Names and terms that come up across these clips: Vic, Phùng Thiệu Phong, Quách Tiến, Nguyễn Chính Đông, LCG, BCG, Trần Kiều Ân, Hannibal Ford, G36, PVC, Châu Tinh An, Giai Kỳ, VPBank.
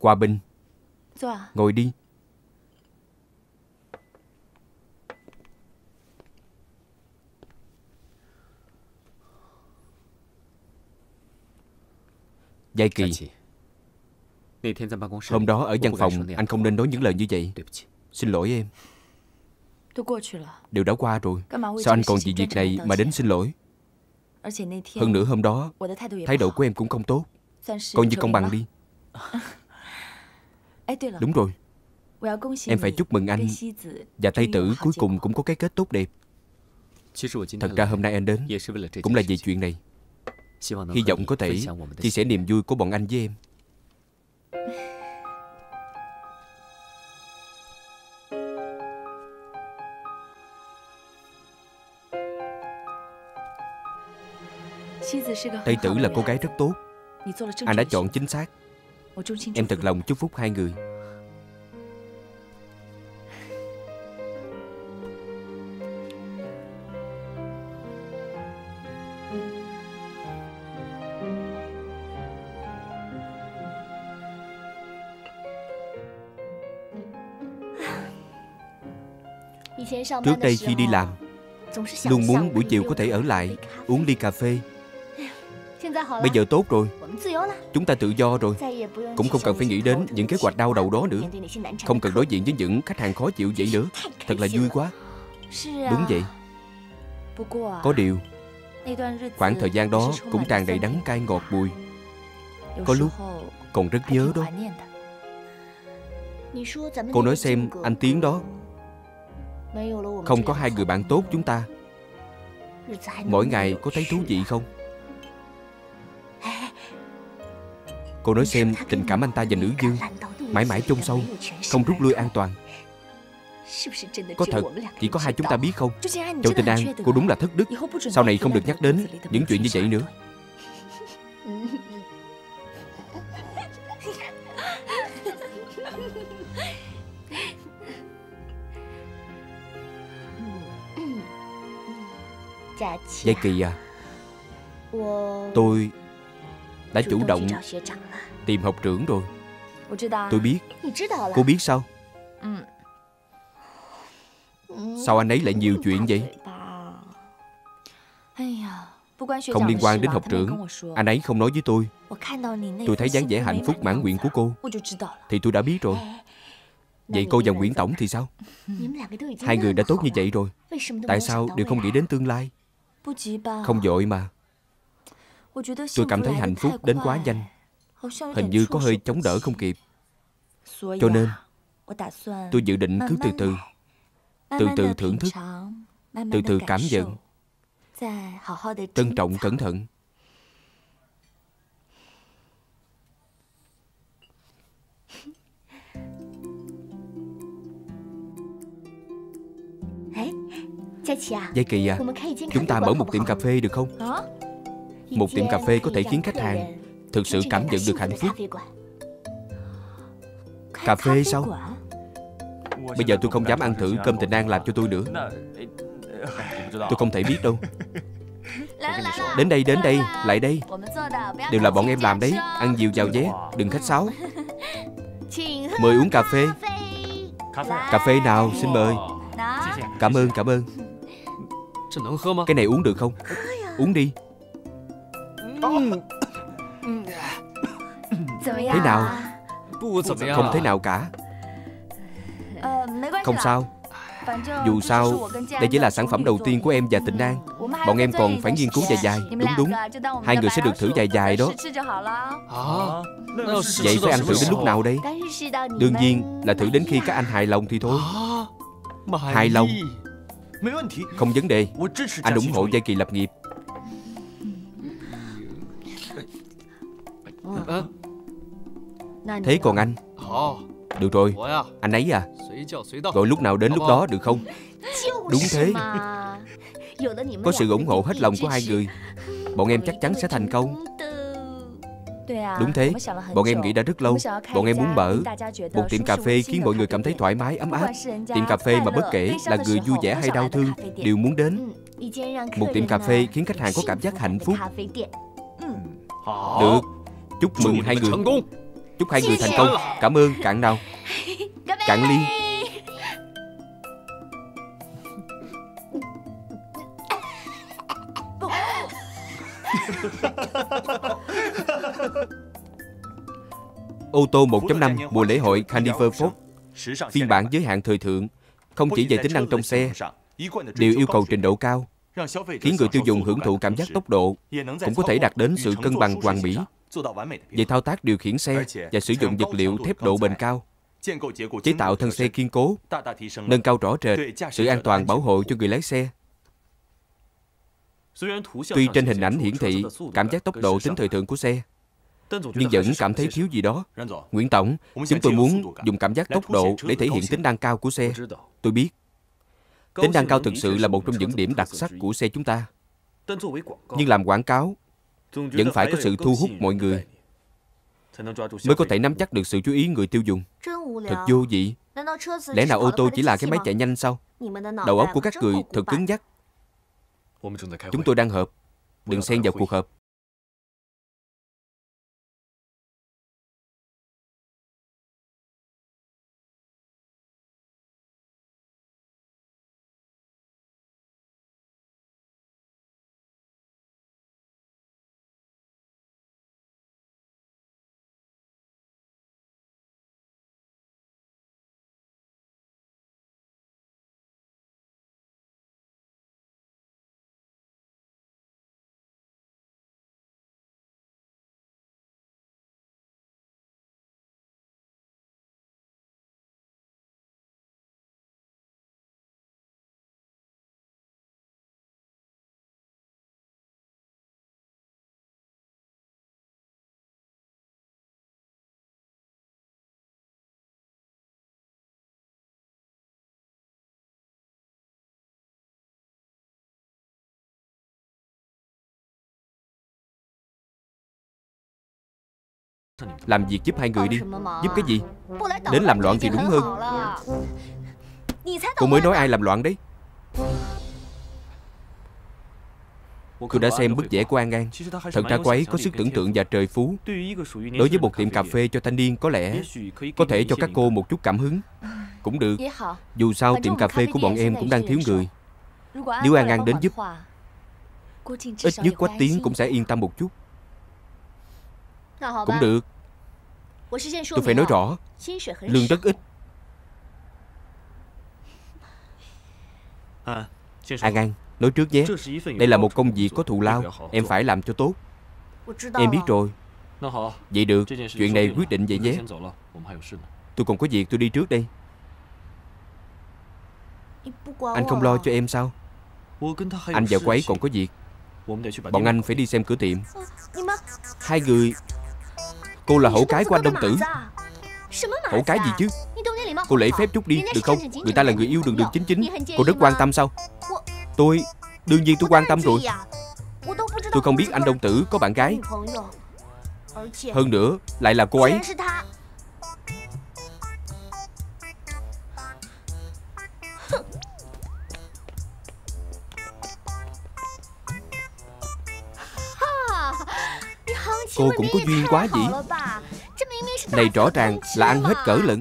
Hòa bình. Ngồi đi. Giai Kỳ, hôm đó ở văn phòng anh không nên nói những lời như vậy. Xin lỗi em. Điều đã qua rồi, sao anh còn vì việc này mà đến xin lỗi? Hơn nữa hôm đó thái độ của em cũng không tốt. Coi như công bằng đi. Đúng rồi, em phải chúc mừng anh và Tây Tử cuối cùng cũng có cái kết tốt đẹp. Thật ra hôm nay anh đến cũng là vì chuyện này. Hy vọng có thể chia sẻ niềm vui của bọn anh với em. Tây Tử là cô gái rất tốt. Anh đã chọn chính xác. Em thật lòng chúc phúc hai người. Trước đây khi đi làm, luôn muốn buổi chiều có thể ở lại uống ly cà phê. Bây giờ tốt rồi, chúng ta tự do rồi, cũng không cần phải nghĩ đến những kế hoạch đau đầu đó nữa. Không cần đối diện với những khách hàng khó chịu vậy nữa. Thật là vui quá. Đúng vậy. Có điều, khoảng thời gian đó cũng tràn đầy đắng cay ngọt bùi. Có lúc còn rất nhớ đó. Cô nói xem anh Tiến đó, không có hai người bạn tốt chúng ta, mỗi ngày có thấy thú vị không? Cô nói xem tình cảm anh ta và nữ dương mãi mãi chôn sâu, không rút lui an toàn. Có thật chỉ có hai chúng ta biết không? Châu Tinh An, cô đúng là thất đức. Sau này không được nhắc đến những chuyện như vậy nữa. Giai Kỳ à, tôi đã chủ động tìm học trưởng rồi. Tôi biết. Cô biết sao? Sao anh ấy lại nhiều chuyện vậy? Không liên quan đến học trưởng. Anh ấy không nói với tôi. Tôi thấy dáng vẻ hạnh phúc mãn nguyện của cô thì tôi đã biết rồi. Vậy cô và Nguyễn Tổng thì sao? Hai người đã tốt như vậy rồi, tại sao đều không nghĩ đến tương lai? Không vội mà. Tôi cảm thấy hạnh phúc đến quá nhanh, hình như có hơi chống đỡ không kịp. Cho nên tôi dự định cứ từ từ thưởng thức, từ từ cảm nhận, trân trọng cẩn thận. Giai Kỳ à, chúng ta mở một tiệm cà phê được không? Một tiệm cà phê có thể khiến khách hàng thực sự cảm nhận được hạnh phúc. Cà phê sao? Bây giờ tôi không dám ăn thử cơm Tình An làm cho tôi nữa. Tôi không thể biết đâu. Đến đây, lại đây. Đều là bọn em làm đấy, ăn nhiều vào nhé, đừng khách sáo. Mời uống cà phê. Cà phê nào, xin mời. Cảm ơn, cảm ơn. Cái này uống được không? Uống đi. Thế nào? Không thế nào cả. Không sao. Dù sao, đây chỉ là sản phẩm đầu tiên của em và Tịnh An. Bọn em còn phải nghiên cứu dài dài. Đúng đúng. Hai người sẽ được thử dài dài đó. Vậy phải ăn thử đến lúc nào đây? Đương nhiên là thử đến khi các anh hài lòng thì thôi. Hài lòng? Không vấn đề. Anh ủng hộ Giai Kỳ lập nghiệp. Thế còn anh? Được rồi, anh ấy à, gọi lúc nào đến lúc đó được không? Đúng thế. Có sự ủng hộ hết lòng của hai người, bọn em chắc chắn sẽ thành công. Đúng thế, bọn em nghĩ đã rất lâu. Bọn em muốn mở một tiệm cà phê khiến mọi người cảm thấy thoải mái, ấm áp. Tiệm cà phê mà bất kể là người vui vẻ hay đau thương đều muốn đến. Một tiệm cà phê khiến khách hàng có cảm giác hạnh phúc. Được, chúc mừng hai người. Chúc hai người thành công. Cảm ơn. Cạn nào? Cạn ly. Ô tô 1.5 mùa lễ hội Hannibal Ford, phiên bản giới hạn thời thượng, không chỉ về tính năng trong xe, đều yêu cầu trình độ cao, khiến người tiêu dùng hưởng thụ cảm giác tốc độ, cũng có thể đạt đến sự cân bằng hoàn mỹ về thao tác điều khiển xe và sử dụng vật liệu thép độ bền cao, chế tạo thân xe kiên cố, nâng cao rõ rệt sự an toàn bảo hộ cho người lái xe. Tuy trên hình ảnh hiển thị cảm giác tốc độ tính thời thượng của xe, nhưng vẫn cảm thấy thiếu gì đó. Nguyễn Tổng, chúng tôi muốn dùng cảm giác tốc độ để thể hiện tính năng cao của xe. Tôi biết, tính năng cao thực sự là một trong những điểm đặc sắc của xe chúng ta. Nhưng làm quảng cáo, vẫn phải có sự thu hút mọi người, mới có thể nắm chắc được sự chú ý người tiêu dùng. Thật vô vị. Lẽ nào ô tô chỉ là cái máy chạy nhanh sao? Đầu óc của các người thật cứng nhắc. Chúng tôi đang họp, đừng xen vào cuộc họp. Làm việc giúp hai người đi. Giúp cái gì? Đến làm loạn thì đúng hơn. Cô mới nói ai làm loạn đấy. Tôi đã xem bức vẽ của An An. Thật ra cô ấy có sức tưởng tượng và trời phú. Đối với một tiệm cà phê cho thanh niên, có lẽ có thể cho các cô một chút cảm hứng. Cũng được. Dù sao tiệm cà phê của bọn em cũng đang thiếu người. Nếu An An đến giúp, ít nhất Quách Tiến cũng sẽ yên tâm một chút. Cũng được. Tôi phải nói rõ, lương rất ít. An An, nói trước nhé. Đây là một công việc có thù lao, em phải làm cho tốt. Em biết rồi. Vậy được, chuyện này quyết định vậy nhé. Tôi còn có việc, tôi đi trước đây. Anh không lo cho em sao? Anh và cô ấy còn có việc. Bọn anh phải đi xem cửa tiệm. Hai người... Cô là hậu cái của anh Đông Tử. Hậu cái gì chứ? Cô lễ phép chút đi, được không? Người ta là người yêu đường đường chính chính. Cô rất quan tâm sao? Tôi... Đương nhiên tôi quan tâm rồi. Tôi không biết anh Đông Tử có bạn gái. Hơn nữa, lại là cô ấy. Cô cũng có duyên quá vậy. Này rõ ràng là ăn hết cỡ lận.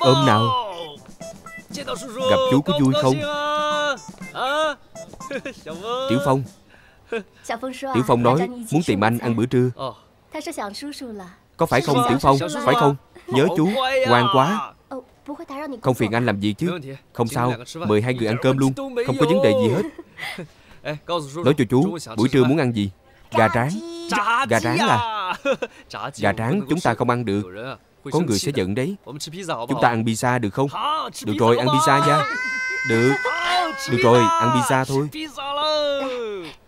Ôm nào. Gặp chú có vui không? Tiểu Phong. Tiểu Phong nói muốn tìm anh ăn bữa trưa. Có phải không Tiểu Phong? Phải không? Nhớ chú, ngoan quá. Không phiền anh làm gì chứ. Không sao, mời hai người ăn cơm luôn. Không có vấn đề gì hết. Nói cho chú, buổi trưa muốn ăn gì? Gà rán. Gà rán là... Gà rán chúng ta không ăn được. Có người sẽ giận đấy. Chúng ta ăn pizza được không? Được rồi, ăn pizza nha. Được. Được rồi, ăn pizza thôi.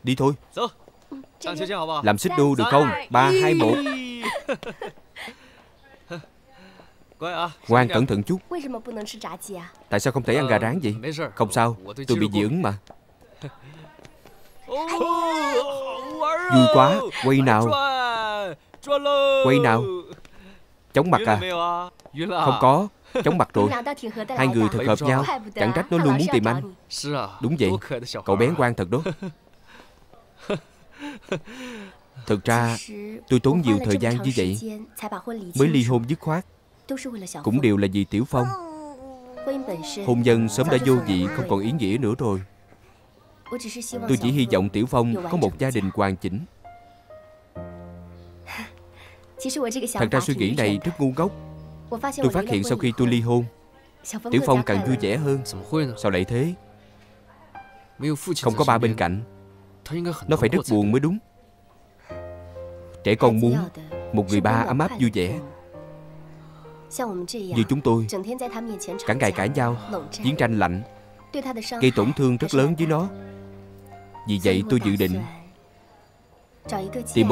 Đi thôi. Làm xích đu được không? 3, 2, 1. Ngoan, cẩn thận chút. Tại sao không thể ăn gà rán vậy? Không sao, tôi bị dị ứng mà. Vui quá, quay nào. Quay nào. Chóng mặt à? Không có, chóng mặt rồi. Hai người thật hợp nhau, chẳng trách nó luôn muốn tìm anh. Đúng vậy, cậu bé ngoan thật đó. Thật ra tôi tốn nhiều thời gian như vậy mới ly hôn dứt khoát, cũng đều là vì Tiểu Phong. Hôn nhân sớm đã vô vị, không còn ý nghĩa nữa rồi. Tôi chỉ hy vọng Tiểu Phong có một gia đình hoàn chỉnh. Thật ra suy nghĩ này rất ngu ngốc. Tôi phát hiện sau khi tôi ly hôn, Tiểu Phong càng vui vẻ hơn. Sao lại thế? Không có ba bên cạnh, nó phải rất buồn mới đúng. Trẻ con muốn một người ba ấm áp vui vẻ. Như chúng tôi, cả ngày cãi nhau, chiến tranh lạnh, gây tổn thương rất lớn với nó. Vì vậy tôi dự định tìm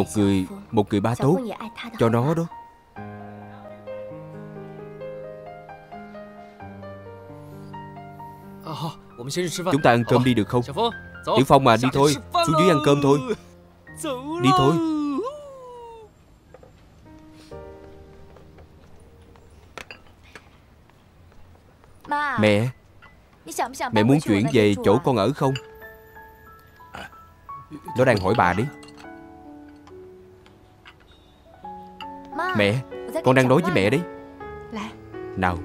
một người ba tốt cho nó đó. Chúng ta ăn cơm đi được không? Tiểu Phong à, đi thôi, xuống dưới ăn cơm thôi. Đi thôi. Mẹ, mẹ muốn chuyển về chỗ con ở không? Nó đang hỏi bà đấy. Mẹ, con đang nói với mẹ đấy. Nào,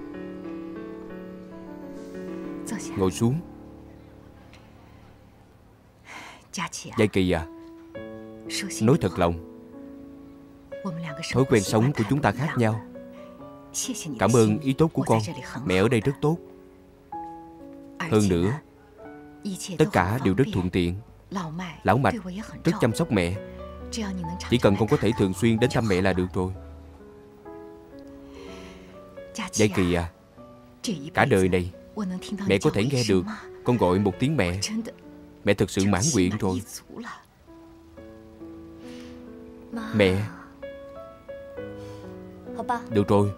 ngồi xuống. Giai Kỳ à, nói thật lòng, thói quen sống của chúng ta khác nhau. Cảm ơn ý tốt của con. Mẹ ở đây rất tốt. Hơn nữa, tất cả đều rất thuận tiện. Lão Mạch rất chăm sóc mẹ. Chỉ cần con có thể thường xuyên đến thăm mẹ là được rồi. Giai Kỳ à, cả đời này mẹ có thể nghe được con gọi một tiếng mẹ. Mẹ thực sự mãn nguyện rồi. Mẹ. Được rồi,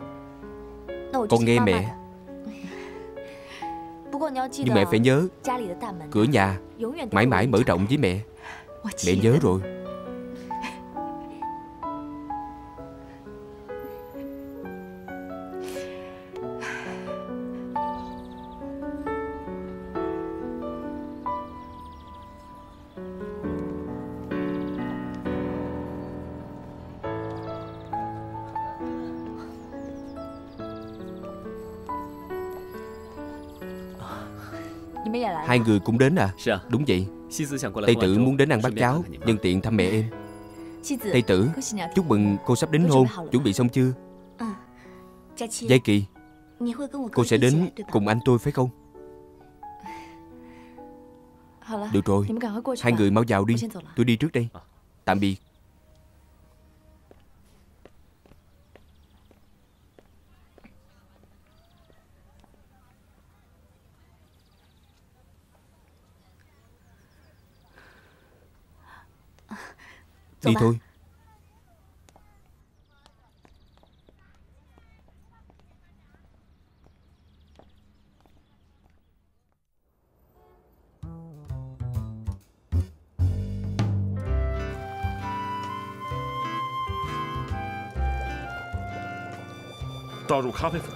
con nghe mẹ. Nhưng mẹ phải nhớ, cửa nhà mãi mãi mở rộng với mẹ. Mẹ nhớ rồi. Hai người cũng đến à? Đúng vậy. Tây Tử muốn đến ăn bát cháo, nhân tiện thăm mẹ em. Tây Tử, chúc mừng cô sắp đính hôn, chuẩn bị xong chưa? Giai Kỳ, cô sẽ đến cùng anh tôi phải không? Được rồi, hai người mau vào đi, tôi đi trước đây. Tạm biệt. Đi thôi.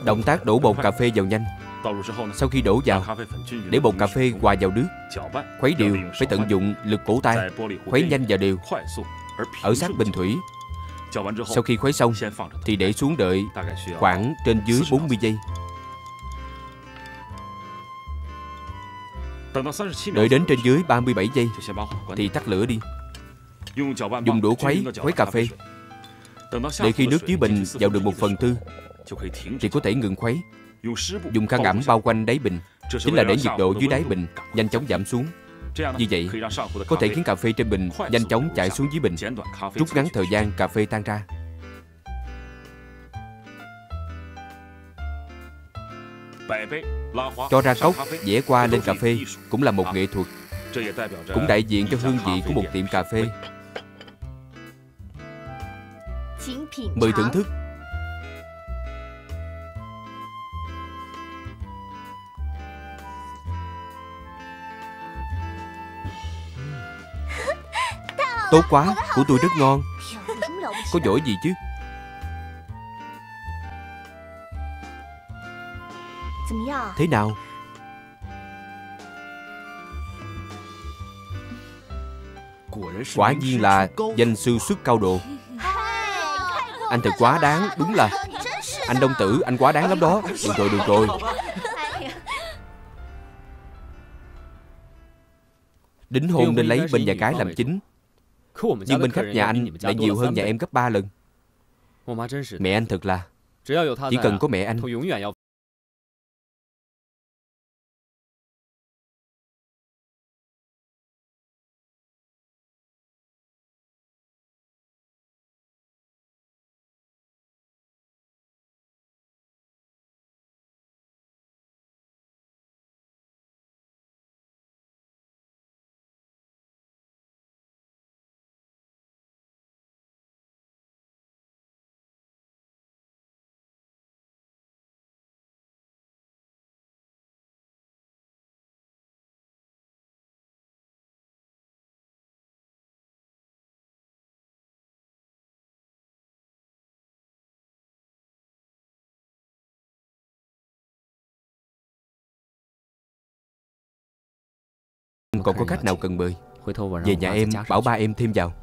Động tác đổ bột cà phê vào nhanh. Sau khi đổ vào, để bột cà phê hòa vào nước. Khuấy đều, phải tận dụng lực cổ tay, khuấy nhanh và đều. Ở sát bình thủy. Sau khi khuấy xong thì để xuống đợi khoảng trên dưới 40 giây. Đợi đến trên dưới 37 giây thì tắt lửa đi. Dùng đũa khuấy, khuấy cà phê. Để khi nước dưới bình vào được 1/4 thì có thể ngừng khuấy. Dùng khăn ẩm bao quanh đáy bình, chính là để nhiệt độ dưới đáy bình nhanh chóng giảm xuống. Như vậy, có thể khiến cà phê trên bình nhanh chóng chảy xuống dưới bình, rút ngắn thời gian cà phê tan ra. Cho ra cốc, vẽ qua lên cà phê cũng là một nghệ thuật, cũng đại diện cho hương vị của một tiệm cà phê. Mời thưởng thức. Tốt quá, của tôi rất ngon. Có giỏi gì chứ. Thế nào? Quả nhiên là danh sư xuất cao đồ. Anh thật quá đáng, đúng là. Anh Đông Tử, anh quá đáng lắm đó. Được rồi, được rồi. Đính hôn nên lấy bên nhà cái làm chính. Nhưng bên khách nhà anh lại nhiều hơn nhà em gấp 3 lần. Mẹ anh thật là, chỉ cần có mẹ anh. Còn có cách nào cần mời? Về nhà em bảo ba em thêm vào.